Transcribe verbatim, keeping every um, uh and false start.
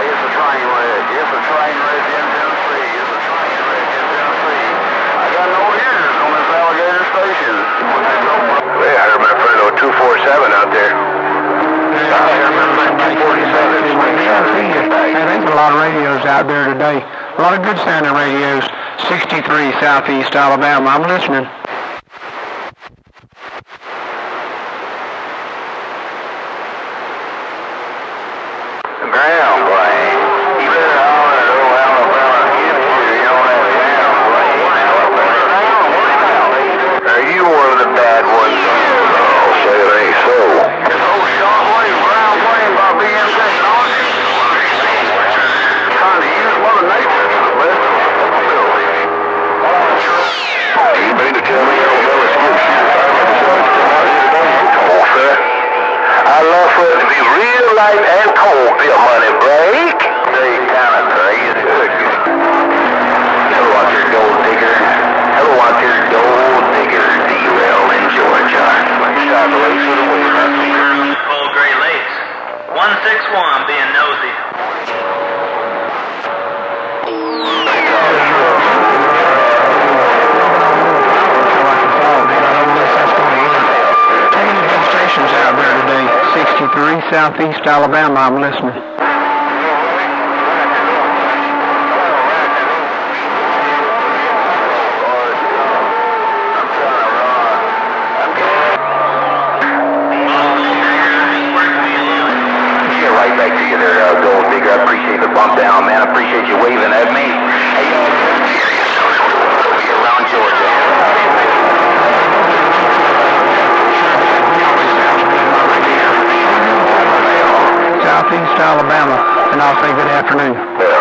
here's the train wreck. Here's the train wreck in Tennessee. Here's the train wreck in Tennessee. I got no ears on this alligator station. Yeah, I heard my friend on two forty-seven out there. Yeah, I heard my friend two forty-seven. Man, there's a lot of radios out there today. A lot of good sounding radios. sixty-three Southeast Alabama. I'm listening. Ground plane. You better holler at old Alabama again here. You don't have ground plane. Are you one of the bad ones? I'll say it ain't so. It's old Sean Wayne, ground plane by B M Technology. Trying to use Mother Nature to the best of his ability. You mean to tell me Alabama's good shooter? I remember something about it today. Come on, sir. I'd love for it to be real light and cold. Be a money break. They kind of crazy. Hello out there, gold digger. Hello out there, gold digger. D-Rail in Georgia. Shot away to the way right here. Cold Great Lakes. one six one being nosy. sixty-three Southeast Alabama, I'm listening. Yeah, right back to you there, uh, Gold Digger. I appreciate the bump down, man. I appreciate you waving at me. Hey, you're around Georgia. Southeast Alabama, and I'll say good afternoon.